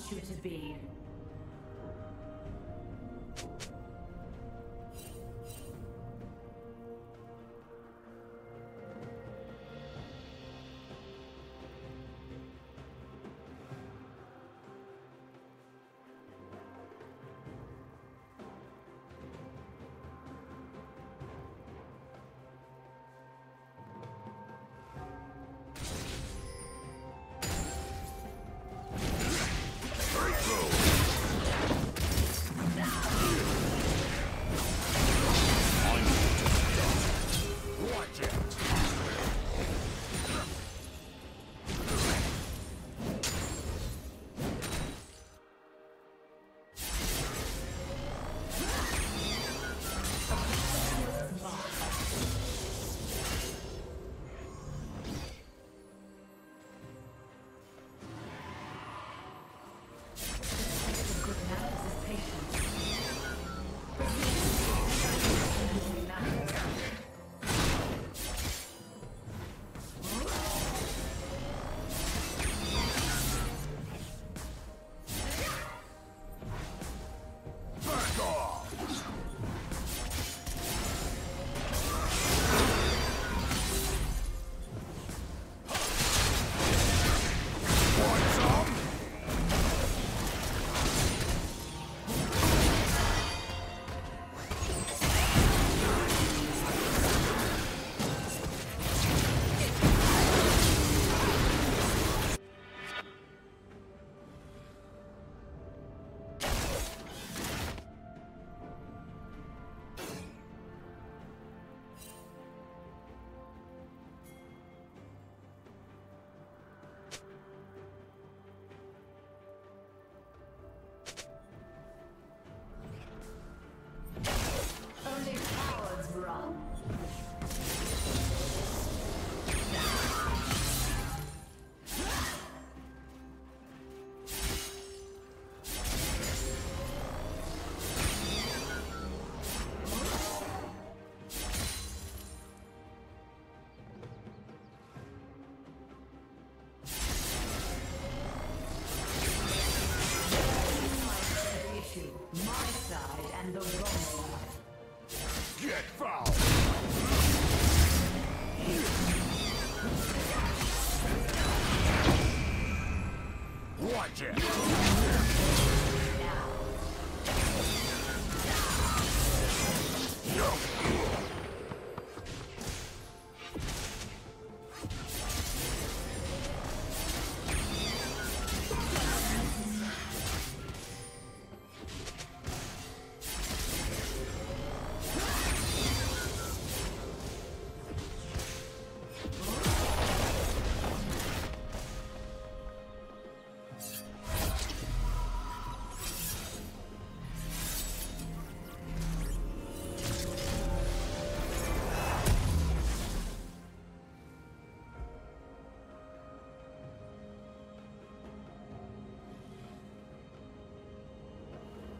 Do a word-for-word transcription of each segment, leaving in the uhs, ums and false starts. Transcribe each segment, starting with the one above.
want you to be.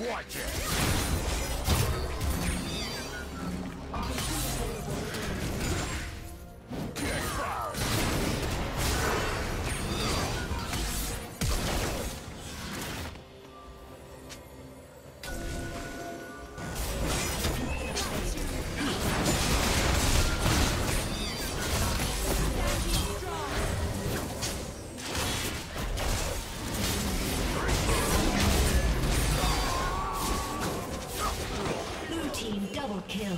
Watch it! Kill.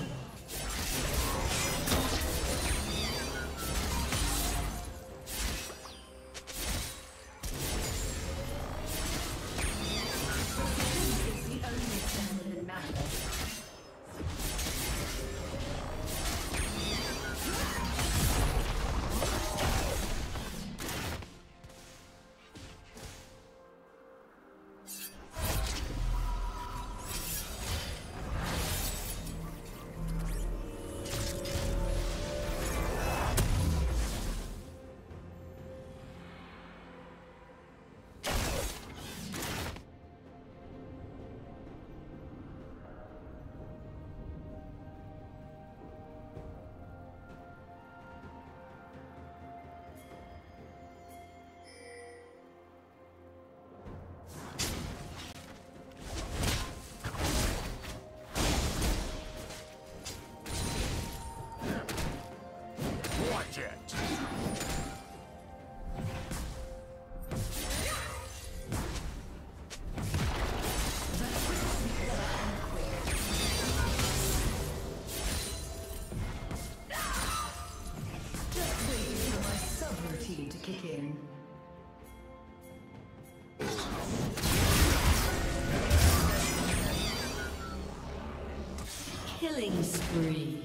Killing spree.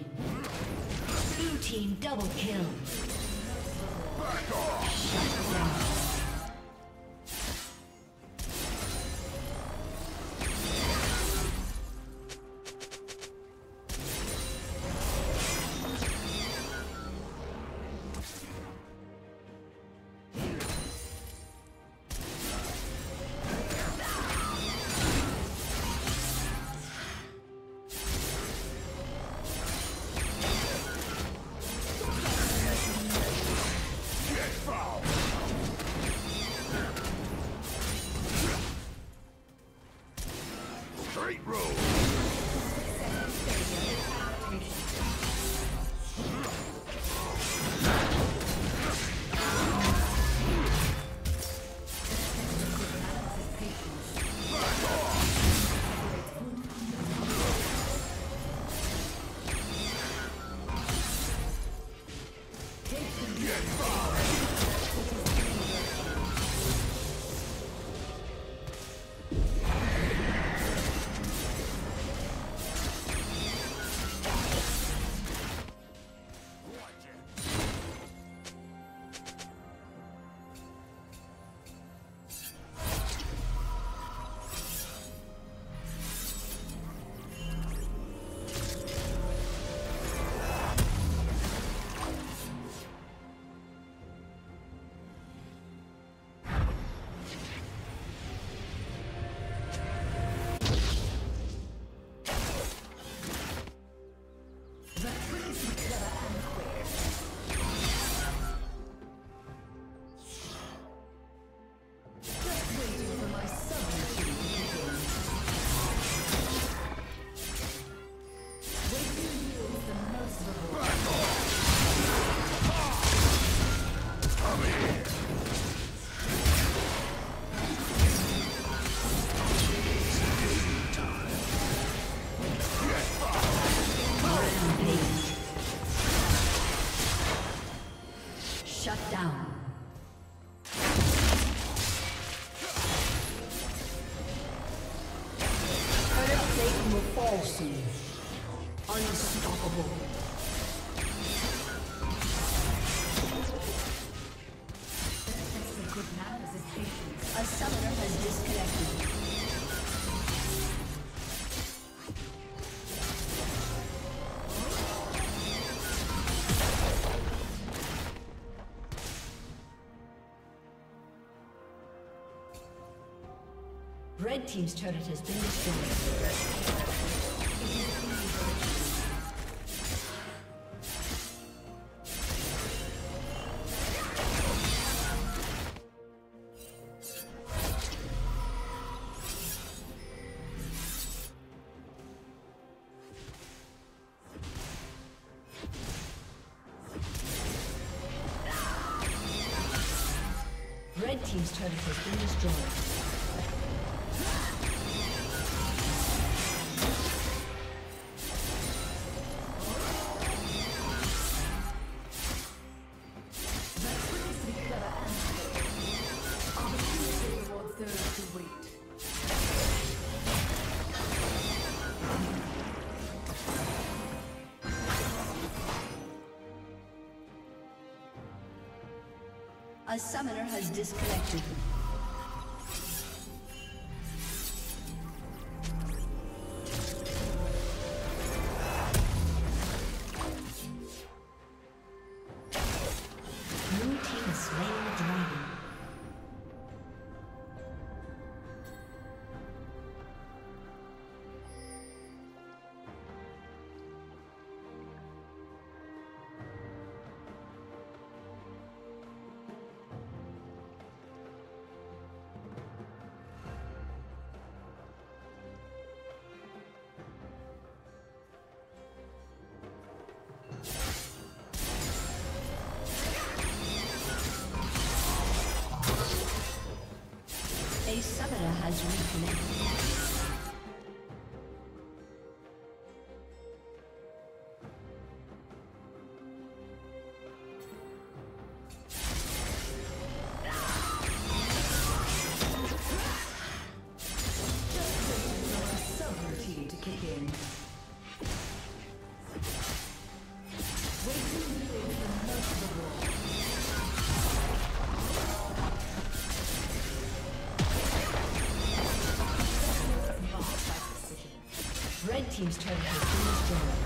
Blue team double kill. Back off. Shut down. Unstoppable. A summoner has disconnected. Red team's turret has been destroyed. Team's turret has been destroyed. A summoner has disconnected. A summoner has reconnected. Team's turn has been destroyed.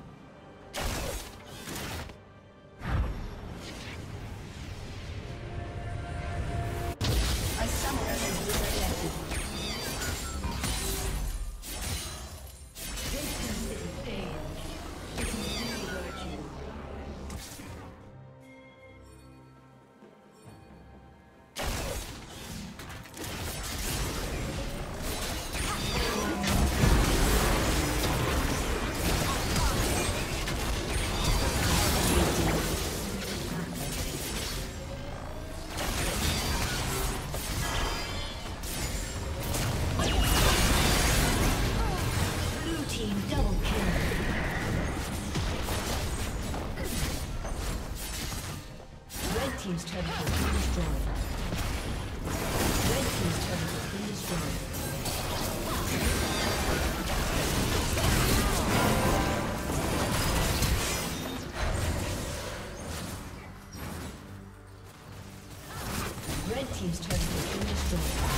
Red team's turret has been destroyed. Team's turret has been destroyed. Red team's turret has been destroyed. Red team's turret has been destroyed. Red team's turret.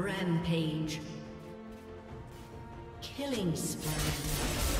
Rampage. Killing spree.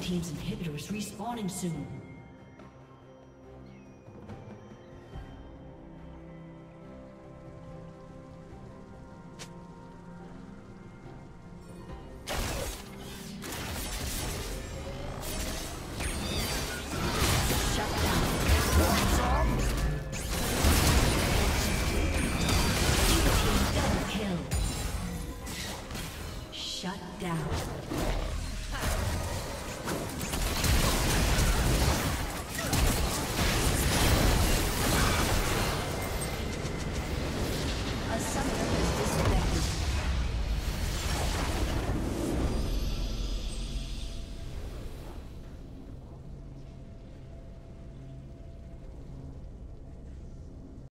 Team's inhibitors respawning soon.